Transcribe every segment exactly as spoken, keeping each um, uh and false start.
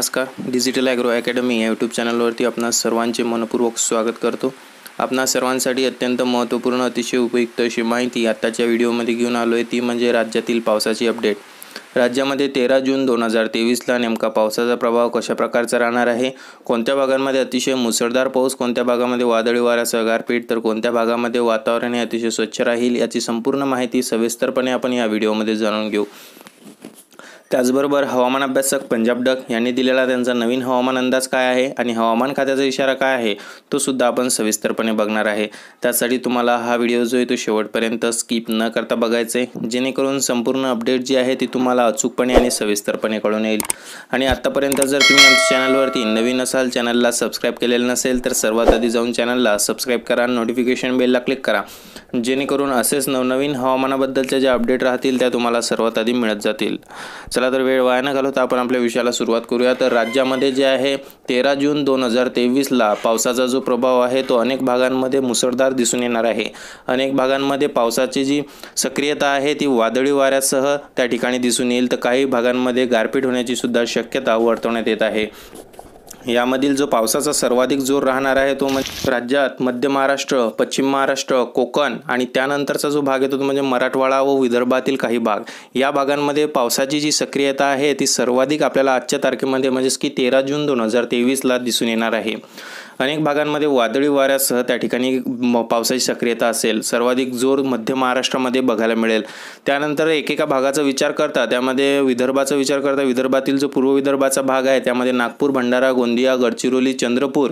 नमस्कार, digital agro academy या YouTube चॅनलवरती आपणा सर्वांचे मनपूर्वक स्वागत करतो। आपणा सर्वांसाठी अत्यंत महत्त्वपूर्ण, अतिशय उपयुक्त अशी माहिती आताच्या व्हिडिओमध्ये घेऊन आलो आहे, ती म्हणजे राज्यातील पावसाची अपडेट। राज्यामध्ये तेरा जून दोन हजार तेवीस ला नेमका पावसाचा प्रभाव कशा प्रकारचा राहणार आहे, कोणत्या भागांमध्ये अतिशय मुसळधार पाऊस, कोणत्या भागांमध्ये वादळी वाऱ्यासह गारपीट, तर कोणत्या भागांमध्ये वातावरण हे अतिशय स्वच्छ राहील, याची संपूर्ण माहिती सविस्तरपणे आपण या व्हिडिओमध्ये जाणून घेऊ। त्याचबरोबर हवामान अभ्यासक पंजाबभाऊ डख यांनी दिलेला त्यांचा नवीन हवामान अंदाज काय आहे आणि हवामान खात्याचा इशारा काय आहे तो सुद्धा आपण सविस्तरपणे बघणार आहे। त्यासाठी तुम्हाला हा व्हिडिओ जो आहे तो शेवटपर्यंत स्किप न करता बघायचे, जेणेकरून संपूर्ण अपडेट जी आहे ती तुम्हाला अचूकपणे आणि सविस्तरपणे कळून येईल। आणि आतापर्यंत जर तुम्ही आमच्या चॅनलवरती नवीन असाल, चॅनलला सबस्क्राईब केलेलं नसेल तर सर्वात आधी जाऊन चॅनलला सबस्क्राईब करा, नोटिफिकेशन बेलला क्लिक करा, जेणेकरून असेच नवनवीन हवामानाबद्दलच्या ज्या अपडेट राहतील त्या तुम्हाला सर्वात आधी मिळत जातील। चला तर वेळ वाया न घालवता आपण आपल्या विषयाला सुरुवात करूया। तर राज्यामध्ये जे आहे तेरा जून दोन हजार तेवीस ला पावसाचा जो प्रभाव आहे तो अनेक भागांमध्ये मुसळधार दिसून येणार आहे। अनेक भागांमध्ये पावसाची जी सक्रियता आहे ती वादळी वाऱ्यासह त्या ठिकाणी दिसून येईल, तर काही भागांमध्ये गारपीट होण्याची सुद्धा शक्यता वर्तवण्यात येत आहे। यामधील जो पावसाचा सर्वाधिक जोर राहणार आहे तो म्हणजे राज्यात मध्य महाराष्ट्र, पश्चिम महाराष्ट्र, कोकण आणि त्यानंतरचा जो भाग आहे तो म्हणजे मराठवाडा व विदर्भातील काही भाग। या भागांमध्ये पावसाची जी सक्रियता आहे ती सर्वाधिक आपल्याला आजच्या तारखेमध्ये म्हणजेच की तेरा जून दोन हजार तेवीस ला दिसून येणार आहे। अनेक भागांमध्ये वादळी वाऱ्यासह त्या ठिकाणी पावसाची सक्रियता असेल, सर्वाधिक जोर मध्य महाराष्ट्रामध्ये बघायला मिळेल। त्यानंतर एकेका भागाचा विचार करता, त्यामध्ये विदर्भाचा विचार करता, विदर्भातील जो पूर्व विदर्भाचा भाग आहे त्यामध्ये नागपूर, भंडारा, गोंदिया, गडचिरोली, चंद्रपूर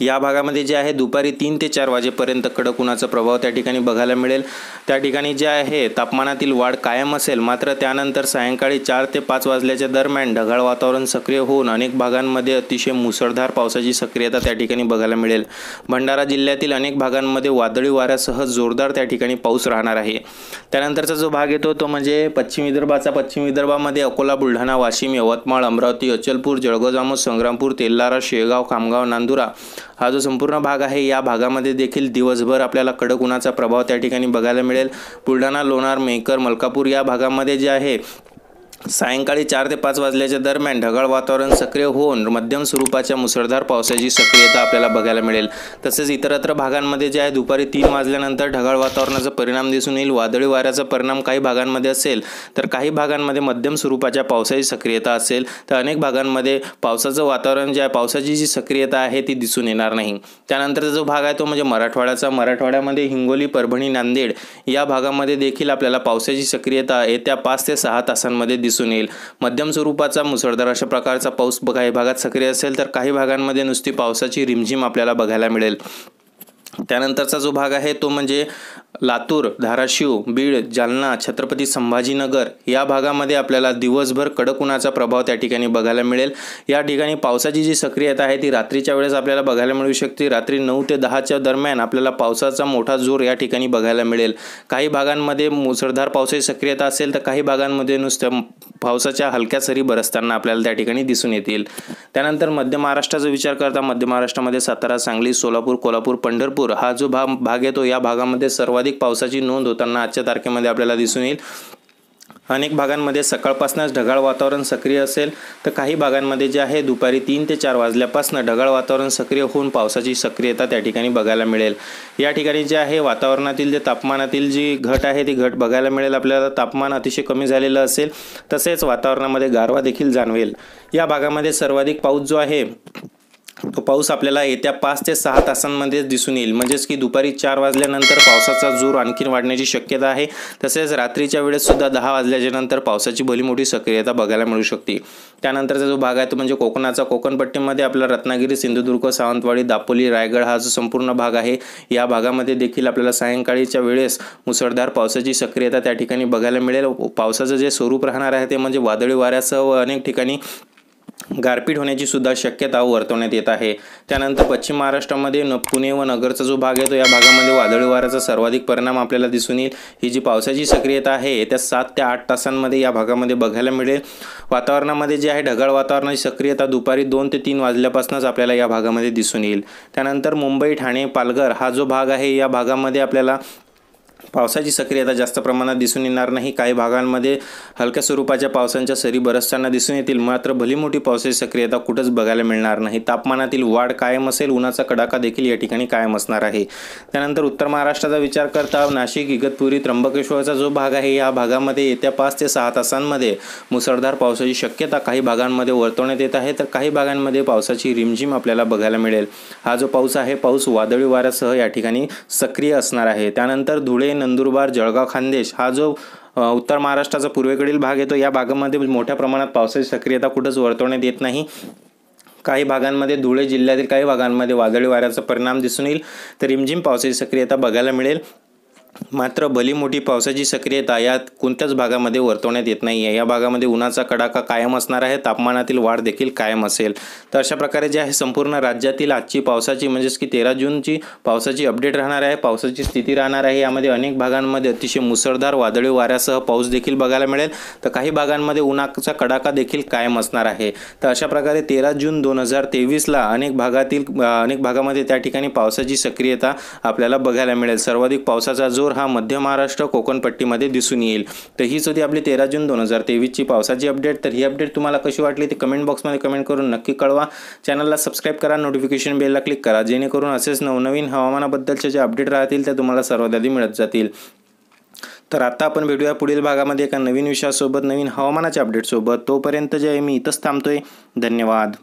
या भागामध्ये जे आहे दुपारी तीन ते चार वाजेपर्यंत कडक उन्हाचा प्रभाव त्या ठिकाणी बघायला मिळेल। त्या ठिकाणी जे आहे तापमानातील वाढ कायम असेल, मात्र त्यानंतर सायंकाळी चार ते पाच वाजल्याच्या दरम्यान ढगाळ वातावरण सक्रिय होऊन अनेक भागांमध्ये अतिशय मुसळधार पावसाची सक्रियता त्या ठिकाणी बघायला मिळेल। भंडारा जिल्ह्यातील अनेक भागांमध्ये वादळी वाऱ्यासह जोरदार त्या ठिकाणी पाऊस राहणार आहे। त्यानंतरचा जो भाग येतो तो म्हणजे पश्चिम विदर्भाचा। पश्चिम विदर्भामध्ये अकोला, बुलढाणा, वाशिम, यवतमाळ, अमरावती, अचलपूर, जळगाव, जामोद, संग्रामपूर, तेल्हारा, शेगाव, खामगाव, नांदुरा हा जो संपूर्ण भाग आहे या भागामध्ये देखील दिवसभर आपल्याला कडक उन्हाचा प्रभाव त्या ठिकाणी बघायला मिळेल। बुलढाणा, लोणार, मेहकर, मलकापूर या भागामध्ये जे आहे सायंकाळी चार ते पाच वाजल्याच्या दरम्यान ढगाळ वातावरण सक्रिय होऊन मध्यम स्वरूपाच्या मुसळधार पावसाची सक्रियता आपल्याला बघायला मिळेल। तसेच इतरत्र भागांमध्ये जे आहे दुपारी तीन वाजल्यानंतर ढगाळ वातावरणाचा परिणाम दिसून येईल। वादळी वाऱ्याचा परिणाम काही भागांमध्ये असेल तर काही भागांमध्ये मध्यम स्वरूपाच्या पावसाची सक्रियता असेल, तर अनेक भागांमध्ये पावसाचं वातावरण जे आहे, पावसाची जी सक्रियता आहे ती दिसून येणार नाही। त्यानंतरचा जो भाग आहे तो म्हणजे मराठवाड्याचा। मराठवाड्यामध्ये हिंगोली, परभणी, नांदेड या भागामध्ये देखील आपल्याला पावसाची सक्रियता येत्या पाच ते सहा तासांमध्ये सुनील मध्यम स्वरूपाचा मुसळधार अशा प्रकारचा पाऊस काही भागात सक्रिय असेल, तर काही भागांमध्ये नुसती पावसाची रिमझिम आपल्याला बघायला मिळेल। त्यानंतरचा जो भाग आहे तो म्हणजे लातूर, धाराशिव, बीड, जालना, छत्रपती संभाजीनगर या भागामध्ये आपल्याला दिवसभर कडक उन्हाचा प्रभाव त्या ठिकाणी बघायला मिळेल। या ठिकाणी पावसाची जी सक्रियता आहे ती रात्रीच्या वेळेस आपल्याला बघायला मिळू शकते। रात्री नऊ ते दहाच्या दरम्यान आपल्याला पावसाचा मोठा जोर या ठिकाणी बघायला मिळेल। काही भागांमध्ये मुसळधार पावसाची सक्रियता असेल, तर काही भागांमध्ये नुसतं पावसाच्या हलक्या सरी बरसताना आपल्याला त्या ठिकाणी दिसून येतील। त्यानंतर मध्य महाराष्ट्राचा विचार करता मध्य महाराष्ट्रामध्ये सातारा, सांगली, सोलापूर, कोल्हापूर, पंढरपूर हा जो भाग भाग येतो या भागामध्ये सर्वाधिक पावसाची नोंद होताना आजच्या तारखेमध्ये आपल्याला दिसून येईल। अनेक भागांमध्ये सकाळपासूनच ढगाळ वातावरण सक्रिय असेल, तर काही भागांमध्ये जे आहे दुपारी तीन ते चार वाजल्यापासून ढगाळ वातावरण सक्रिय होऊन पावसाची सक्रियता त्या ठिकाणी बघायला मिळेल। या ठिकाणी जे आहे वातावरणातील जे तापमानातील जी घट आहे ती घट बघायला मिळेल, आपल्याला तापमान अतिशय कमी झालेलं असेल, तसेच वातावरणामध्ये गारवा देखील जाणवेल। या भागामध्ये सर्वाधिक पाऊस जो आहे तो पाऊस आपल्याला येत्या पाच ते सहा तासांमध्येच दिसून येईल, म्हणजेच की दुपारी चार वाजल्यानंतर पावसाचा जोर आणखीन वाढण्याची शक्यता आहे। तसेच रात्रीच्या वेळेस सुद्धा दहा वाजल्यानंतर पावसाची भली मोठी सक्रियता बघायला मिळू शकते। त्यानंतरचा जो भाग आहे तो म्हणजे कोकणाचा। कोकणपट्टीमध्ये आपला रत्नागिरी, सिंधुदुर्ग, सावंतवाडी, दापोली, रायगड हा जो संपूर्ण भाग आहे या भागामध्ये देखील आपल्याला सायंकाळीच्या वेळेस मुसळधार पावसाची सक्रियता त्या ठिकाणी बघायला मिळेल। पावसाचं जे स्वरूप राहणार आहे ते म्हणजे वादळी वाऱ्यासह अनेक ठिकाणी गारपीट होण्याची सुद्धा शक्यता वर्तवण्यात येत आहे। त्यानंतर पश्चिम महाराष्ट्रामध्ये न पुणे व नगरचा जो भाग आहे तो या भागामध्ये वादळी वाऱ्याचा सर्वाधिक परिणाम आपल्याला दिसून येईल। ही जी पावसाची सक्रियता आहे येत्या सात ते आठ तासांमध्ये या भागामध्ये बघायला मिळेल। वातावरणामध्ये जे आहे ढगाळ वातावरणाची सक्रियता दुपारी दोन ते तीन वाजल्यापासूनच आपल्याला या भागामध्ये दिसून येईल। त्यानंतर मुंबई, ठाणे, पालघर हा जो भाग आहे या भागामध्ये आपल्याला पावसाची सक्रियता जास्त प्रमाणात दिसून येणार नाही। काही भागांमध्ये हलक्या स्वरूपाच्या पावसांच्या सरी बरसताना दिसून येतील, मात्र भली मोठी पावसाची सक्रियता कुठेच बघायला मिळणार नाही। तापमानातील वाढ कायम असेल, उन्हाचा कडाका देखील या ठिकाणी कायम असणार आहे। त्यानंतर उत्तर महाराष्ट्राचा विचार करता नाशिक, इगतपुरी, त्र्यंबकेश्वरचा जो भाग आहे या भागामध्ये येत्या पाच ते सहा तासांमध्ये मुसळधार पावसाची शक्यता काही भागांमध्ये वर्तवण्यात येत आहे, तर काही भागांमध्ये पावसाची रिमझिम आपल्याला बघायला मिळेल। हा जो पाऊस आहे पाऊस वादळी वाऱ्यासह या ठिकाणी सक्रिय असणार आहे। त्यानंतर धुळे, नंदुरबार, जळगाव, खान्देश हा जो उत्तर महाराष्ट्राचा पूर्वेकडील भाग येतो या भागामध्ये मोठ्या प्रमाणात पावसाची सक्रियता कुठंच वर्तवण्यात येत नाही। काही भागांमध्ये धुळे जिल्ह्यातील काही भागांमध्ये वादळी वाऱ्याचा परिणाम दिसून येईल, तर रिमझिम पावसाची सक्रियता बघायला मिळेल, मात्र भली मोठी पावसाची सक्रियता यात कोणत्याच भागामध्ये वर्तवण्यात येत नाही आहे। या भागामध्ये उन्हाचा कडाका कायम असणार आहे, तापमानातील वाढ देखील कायम असेल। तर अशा प्रकारे जे आहे संपूर्ण राज्यातील आजची पावसाची म्हणजेच की तेरा जूनची पावसाची अपडेट राहणार आहे, पावसाची स्थिती राहणार आहे। यामध्ये अनेक भागांमध्ये अतिशय मुसळधार वादळी वाऱ्यासह पाऊस देखील बघायला मिळेल, तर काही भागांमध्ये उन्हाचा कडाका देखील कायम असणार आहे। तर अशा प्रकारे तेरा जून दोन हजार तेवीसला अनेक भागातील अनेक भागामध्ये त्या ठिकाणी पावसाची सक्रियता आपल्याला बघायला मिळेल। सर्वाधिक पावसाचा जो हा मध्य महाराष्ट्र कोकणपट्टीमध्ये दिसून येईल। तर हीच होती आपली तेरा जून दोन हजार तेवीसची पावसाची अपडेट। तर ही अपडेट तुम्हाला कशी वाटली ते कमेंट बॉक्समध्ये कमेंट करून नक्की कळवा। चॅनलला सबस्क्राईब करा, नोटिफिकेशन बेलला क्लिक करा, जेणेकरून असेच नवनवीन हवामानाबद्दलचे जे अपडेट राहतील ते तुम्हाला सर्वात आधी मिळत जातील। तर आता आपण भेटूया पुढील भागामध्ये एका नवीन विषयासोबत, नवीन हवामानाच्या अपडेटसोबत। तोपर्यंत जे मी इथंच थांबतोय, धन्यवाद।